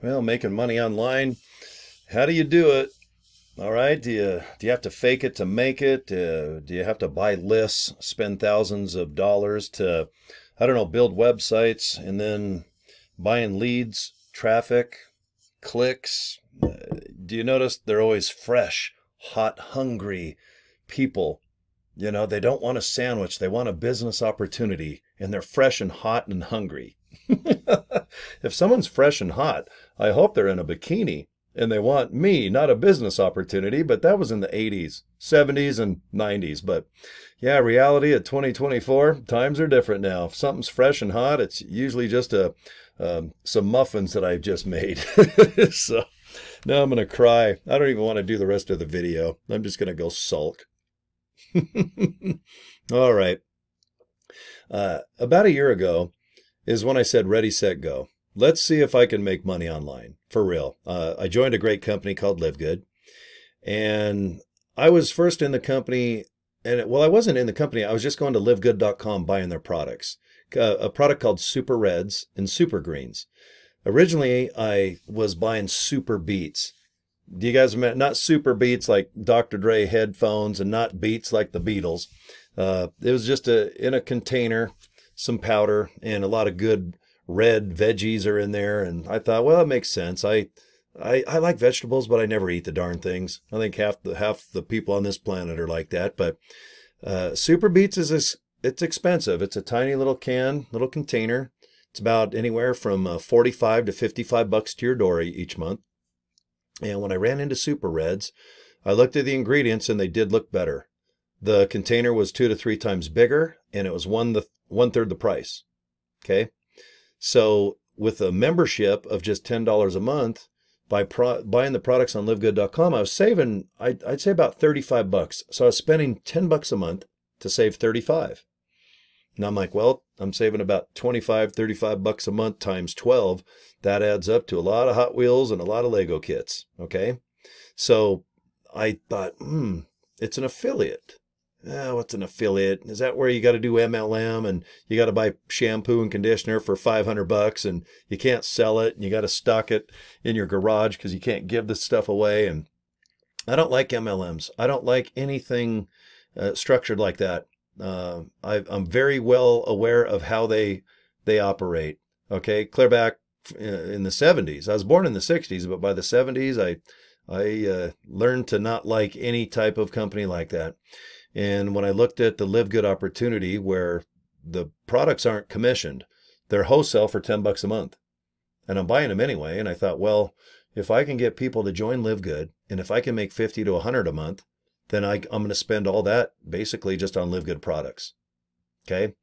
Well, making money online, how do you do it? All right, do you have to fake it to make it? Do you have to buy lists, spend thousands of dollars to, I don't know, build websites and then buying leads, traffic, clicks? Do you notice they're always fresh, hot, hungry people? You know, they don't want a sandwich. They want a business opportunity, and they're fresh and hot and hungry. If someone's fresh and hot, I hope they're in a bikini and they want me, not a business opportunity, but that was in the 80s, 70s, and 90s. But yeah, reality at 2024, times are different now. If something's fresh and hot, it's usually just some muffins that I've just made. So now I'm going to cry. I don't even want to do the rest of the video. I'm just going to go sulk. All right. About a year ago is when I said, ready, set, go. Let's see if I can make money online for real. I joined a great company called LiveGood, and I was first in the company. And well, I wasn't in the company. I was just going to livegood.com, buying their products, a product called Super Reds and Super Greens. Originally, I was buying Super Beets. Do you guys remember? Not Super Beats like Dr. Dre headphones, and not Beats like the Beatles. It was just in a container, some powder, and a lot of good red veggies are in there. And I thought, well, it makes sense. I like vegetables, but I never eat the darn things. I think half the people on this planet are like that. But Super Beets it's expensive. It's a tiny little can, little container. It's about anywhere from 45 to 55 bucks to your door each month. And when I ran into Super Reds, I looked at the ingredients, and they did look better. The container was 2 to 3 times bigger, and it was one third the price. Okay, so with a membership of just $10 a month, by buying the products on LiveGood.com, I was saving I'd say about 35 bucks. So I was spending 10 bucks a month to save 35. And I'm like, well, I'm saving about 25, 35 bucks a month times 12. That adds up to a lot of Hot Wheels and a lot of Lego kits. Okay. So I thought, it's an affiliate. What's an affiliate? Is that where you got to do MLM and you got to buy shampoo and conditioner for 500 bucks and you can't sell it and you got to stock it in your garage because you can't give this stuff away? And I don't like MLMs. I don't like anything structured like that. I'm very well aware of how they operate. Okay, clear back in the 70s. I was born in the 60s, but by the 70s, I learned to not like any type of company like that. And when I looked at the LiveGood opportunity, where the products aren't commissioned, they're wholesale for 10 bucks a month, and I'm buying them anyway. And I thought, well, if I can get people to join LiveGood, and if I can make 50 to 100 a month, then I'm going to spend all that basically just on LiveGood products. Okay.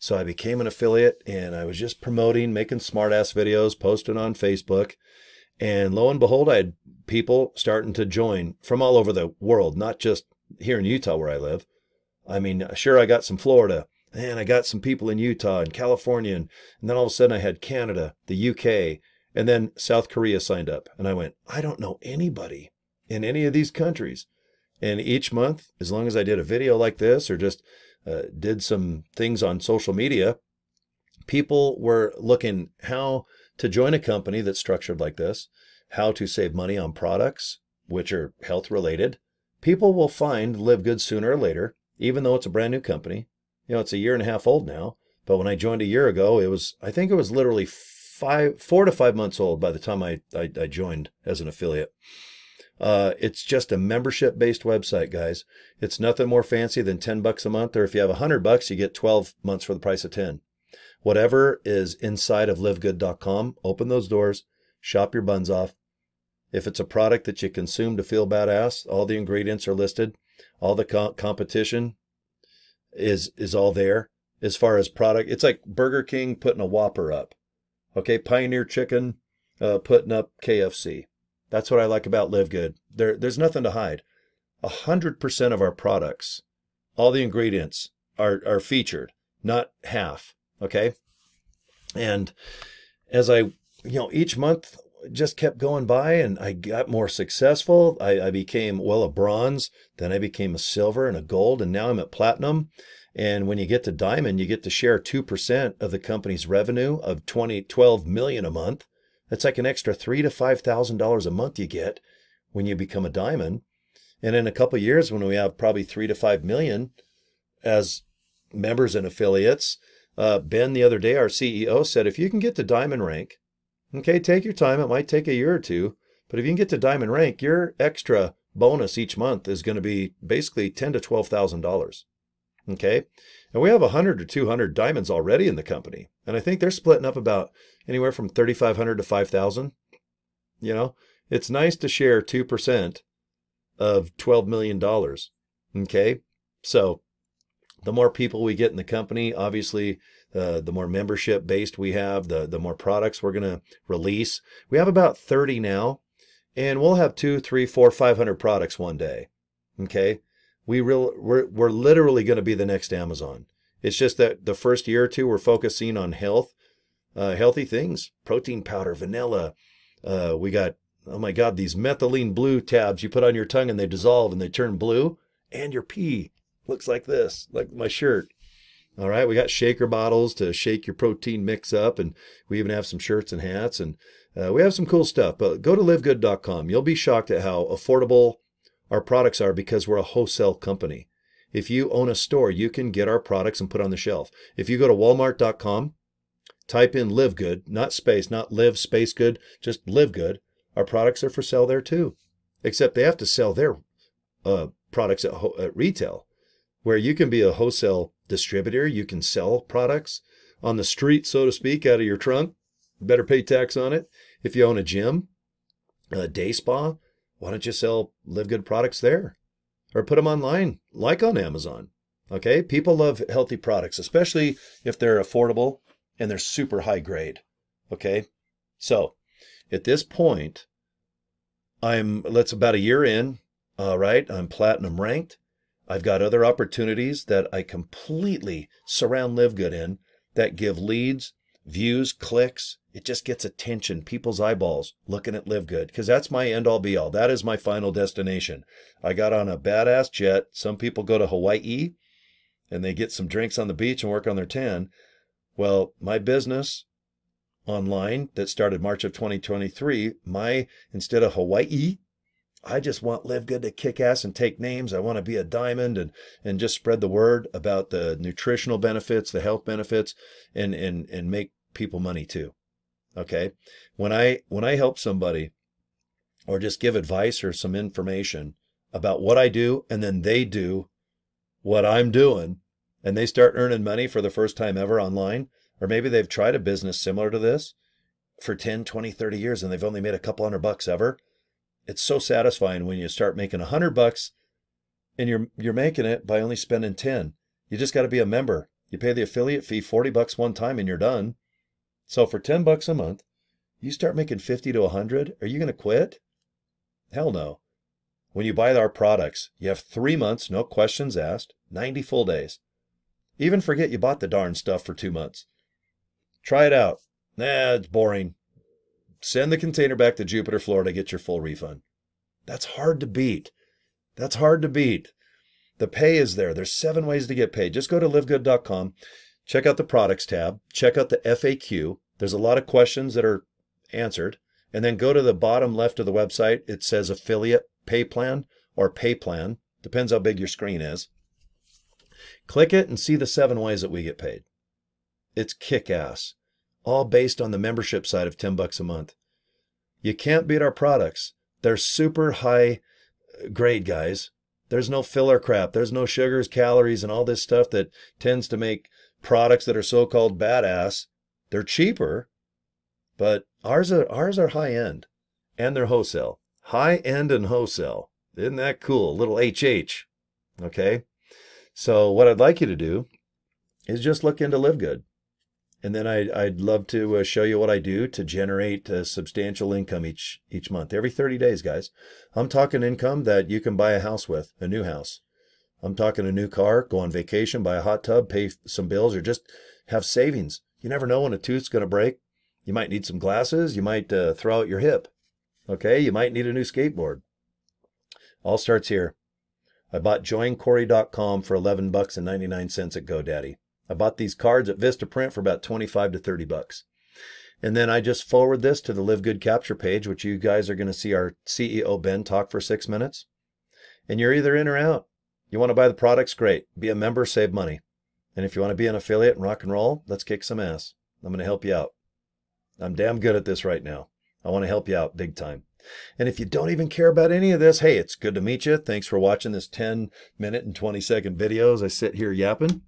So I became an affiliate, and I was just promoting, making smart ass videos, posting on Facebook. And lo and behold, I had people starting to join from all over the world, not just here in Utah where I live. I mean, sure, I got some Florida, and I got some people in Utah and California. And then all of a sudden I had Canada, the UK, and then South Korea signed up. And I went, I don't know anybody in any of these countries. And each month, as long as I did a video like this or just did some things on social media, people were looking how to join a company that's structured like this, how to save money on products, which are health related. People will find LiveGood sooner or later, even though it's a brand new company. You know, it's a year and a half old now. But when I joined a year ago, it was, I think it was literally 4 to 5 months old by the time I joined as an affiliate. It's just a membership-based website, guys. It's nothing more fancy than 10 bucks a month, or if you have 100 bucks, you get 12 months for the price of 10. Whatever is inside of livegood.com, open those doors, shop your buns off. If it's a product that you consume to feel badass, all the ingredients are listed. All the competition is all there. As far as product, it's like Burger King putting a Whopper up. Okay, Pioneer Chicken putting up KFC. That's what I like about LiveGood. There's nothing to hide. 100% of our products, all the ingredients are featured, not half. Okay. And as I, each month just kept going by, and I got more successful. I became, well, a bronze, then I became a silver and a gold, and now I'm at platinum. And when you get to diamond, you get to share 2% of the company's revenue of $12 million a month. That's like an extra $3,000 to $5,000 a month you get when you become a diamond. And in a couple of years, when we have probably 3 to 5 million as members and affiliates, Ben the other day, our CEO, said, if you can get to diamond rank, okay, take your time. It might take a year or two, but if you can get to diamond rank, your extra bonus each month is going to be basically $10,000 to $12,000. Okay. And we have 100 or 200 diamonds already in the company. And I think they're splitting up about anywhere from 3,500 to 5,000. You know, it's nice to share 2% of $12 million. Okay. So the more people we get in the company, obviously, the more membership based we have, the more products we're going to release. We have about 30 now, and we'll have 200, 300, 400, 500 products one day. Okay. We're literally going to be the next Amazon. It's just that the first year or two, we're focusing on health, healthy things, protein powder, vanilla. We got, oh my God, these methylene blue tabs you put on your tongue and they dissolve and they turn blue, and your pee looks like this, like my shirt. All right. We got shaker bottles to shake your protein mix up. And we even have some shirts and hats, and we have some cool stuff, but go to livegood.com. You'll be shocked at how affordable our products are because we're a wholesale company. If you own a store, you can get our products and put on the shelf. If you go to walmart.com, type in Live Good, not space, not live space good, just Live Good. Our products are for sale there too, except they have to sell their products at retail, where you can be a wholesale distributor. You can sell products on the street, so to speak, out of your trunk. Better pay tax on it. If you own a gym, a day spa, why don't you sell Live Good products there, or put them online, like on Amazon? Okay. People love healthy products, especially if they're affordable and they're super high grade. Okay. So at this point, that's about a year in. All right. I'm platinum ranked. I've got other opportunities that I completely surround Live Good in that give leads, views, clicks. It just gets attention, people's eyeballs looking at Live Good, because that's my end all be all. That is my final destination. I got on a badass jet. Some people go to Hawaii and they get some drinks on the beach and work on their tan. Well, my business online that started March of 2023, instead of Hawaii, I just want Live Good to kick ass and take names. I want to be a diamond and just spread the word about the nutritional benefits, the health benefits, and make people money too. Okay. When I help somebody or just give advice or some information about what I do, and then they do what I'm doing and they start earning money for the first time ever online, or maybe they've tried a business similar to this for 10, 20, 30 years, and they've only made a couple $100 ever. It's so satisfying when you start making $100 and you're making it by only spending 10. You just got to be a member. You pay the affiliate fee, $40 one time, and you're done. So for $10 a month, you start making 50 to 100. Are you going to quit? Hell no. When you buy our products, you have 3 months, no questions asked, 90 full days. Even forget you bought the darn stuff for 2 months. Try it out. Nah, it's boring. Send the container back to Jupiter, Florida, get your full refund. That's hard to beat. That's hard to beat. The pay is there. There's 7 ways to get paid. Just go to livegood.com, check out the products tab, check out the FAQ. There's a lot of questions that are answered. And then go to the bottom left of the website. It says affiliate pay plan or pay plan. Depends how big your screen is. Click it and see the 7 ways that we get paid. It's kick ass. All based on the membership side of $10 a month. You can't beat our products. They're super high grade, guys. There's no filler crap. There's no sugars, calories, and all this stuff that tends to make products that are so-called badass. They're cheaper, but ours are high end, and they're wholesale. High end and wholesale. Isn't that cool? Little HH. Okay. So what I'd like you to do is just look into Live Good. And then I'd love to show you what I do to generate substantial income each month. Every 30 days, guys. I'm talking income that you can buy a house with, a new house. I'm talking a new car, go on vacation, buy a hot tub, pay some bills, or just have savings. You never know when a tooth's going to break. You might need some glasses. You might throw out your hip. Okay? You might need a new skateboard. All starts here. I bought joincory.com for $11.99 at GoDaddy. I bought these cards at Vistaprint for about $25 to $30. And then I just forward this to the LiveGood capture page, which you guys are going to see our CEO, Ben, talk for 6 minutes. And you're either in or out. You want to buy the products? Great. Be a member, save money. And if you want to be an affiliate and rock and roll, let's kick some ass. I'm going to help you out. I'm damn good at this right now. I want to help you out big time. And if you don't even care about any of this, hey, it's good to meet you. Thanks for watching this 10-minute and 20-second video as I sit here yapping.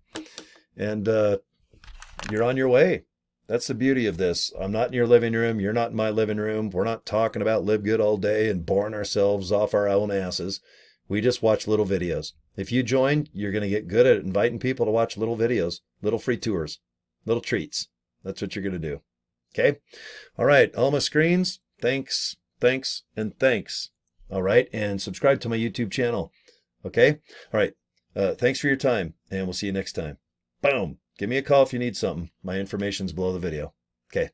And you're on your way. That's the beauty of this. I'm not in your living room. You're not in my living room. We're not talking about Live Good all day and boring ourselves off our own asses. We just watch little videos. If you join, you're going to get good at inviting people to watch little videos, little free tours, little treats. That's what you're going to do. Okay? All right. All my screens. Thanks. Thanks and thanks. All right. And subscribe to my YouTube channel. Okay. All right. Thanks for your time, and we'll see you next time. Boom. Give me a call if you need something. My information's below the video. Okay.